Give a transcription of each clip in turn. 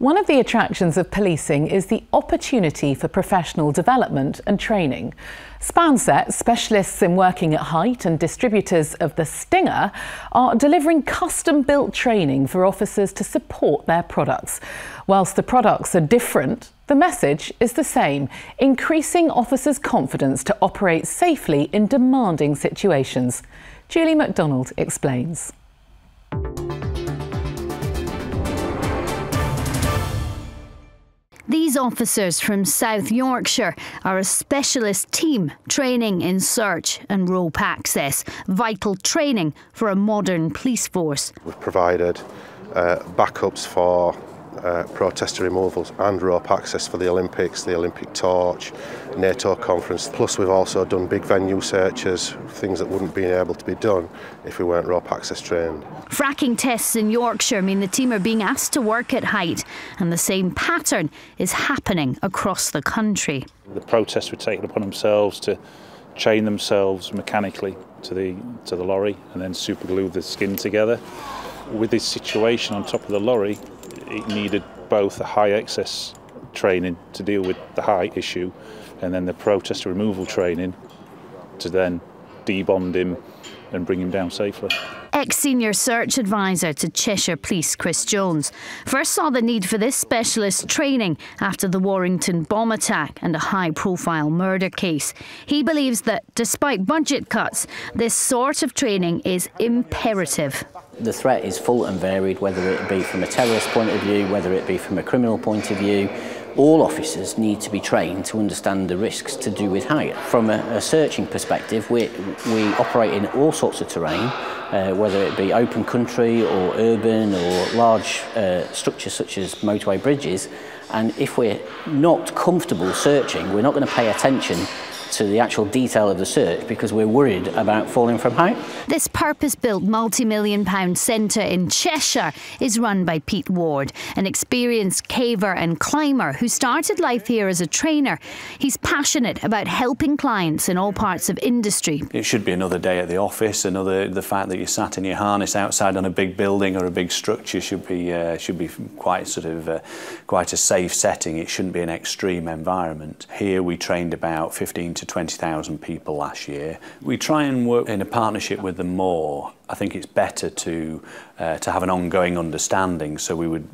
One of the attractions of policing is the opportunity for professional development and training. SpanSet, specialists in working at height and distributors of the Stinger, are delivering custom-built training for officers to support their products. Whilst the products are different, the message is the same, increasing officers' confidence to operate safely in demanding situations. Julie McDonald explains. These officers from South Yorkshire are a specialist team training in search and rope access, vital training for a modern police force. We've provided backups for protester removals and rope access for the Olympics, the Olympic torch, NATO conference. Plus we've also done big venue searches, things that wouldn't be able to be done if we weren't rope access trained. Fracking tests in Yorkshire mean the team are being asked to work at height, and the same pattern is happening across the country. The protesters were taking upon themselves to chain themselves mechanically to the lorry and then superglue the skin together. With this situation on top of the lorry, it needed both the high access training to deal with the height issue and then the protester removal training to then debond him and bring him down safely. Ex-senior search advisor to Cheshire Police Chris Jones first saw the need for this specialist training after the Warrington bomb attack and a high-profile murder case. He believes that despite budget cuts, this sort of training is imperative. The threat is full and varied, whether it be from a terrorist point of view, whether it be from a criminal point of view. All officers need to be trained to understand the risks to do with height. From a searching perspective, we operate in all sorts of terrain, whether it be open country or urban or large structures such as motorway bridges. And if we're not comfortable searching, we're not going to pay attention to the actual detail of the search because we're worried about falling from height. This purpose-built multi-million-pound centre in Cheshire is run by Pete Ward, an experienced caver and climber who started life here as a trainer. He's passionate about helping clients in all parts of industry. It should be another day at the office. The fact that you're sat in your harness outside on a big building or a big structure should be quite quite a safe setting. It shouldn't be an extreme environment. Here we trained about 15 to 20,000 people last year. We try and work in a partnership with them more. I think it's better to have an ongoing understanding. So we would,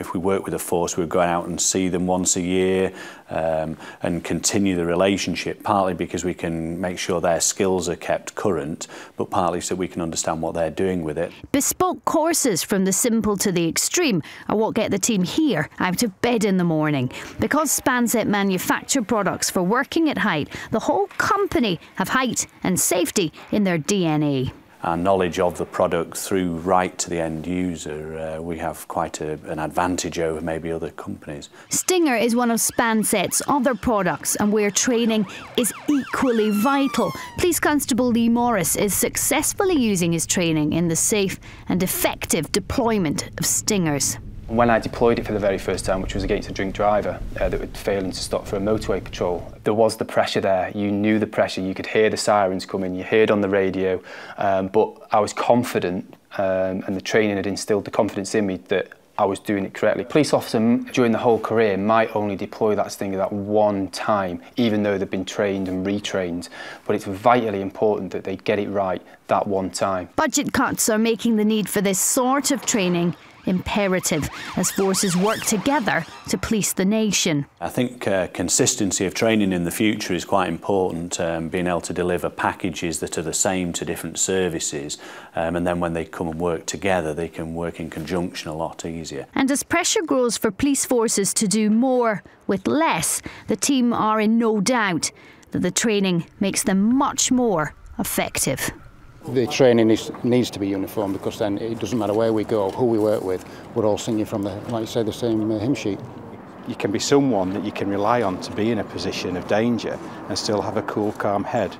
if we work with a force, we would go out and see them once a year and continue the relationship, partly because we can make sure their skills are kept current, but partly so we can understand what they're doing with it. Bespoke courses from the simple to the extreme are what get the team here out of bed in the morning. Because SpanSet manufacture products for working at height, the whole company have height and safety in their DNA. Our knowledge of the product through right to the end user, we have quite an advantage over maybe other companies. Stinger is one of SpanSet's other products and where training is equally vital. Police Constable Lee Morris is successfully using his training in the safe and effective deployment of Stingers. When I deployed it for the very first time, which was against a drink driver that was failing to stop for a motorway patrol, there was the pressure there. You knew the pressure, you could hear the sirens coming, you heard on the radio, but I was confident and the training had instilled the confidence in me that I was doing it correctly. Police officer during the whole career might only deploy that Stinger that one time, even though they've been trained and retrained, but it's vitally important that they get it right that one time. Budget cuts are making the need for this sort of training imperative as forces work together to police the nation. I think consistency of training in the future is quite important, being able to deliver packages that are the same to different services, and then when they come and work together they can work in conjunction a lot easier. And as pressure grows for police forces to do more with less, the team are in no doubt that the training makes them much more effective. The training needs to be uniform because then it doesn't matter where we go, who we work with, we're all singing from, like you say, the same hymn sheet. You can be someone that you can rely on to be in a position of danger and still have a cool, calm head.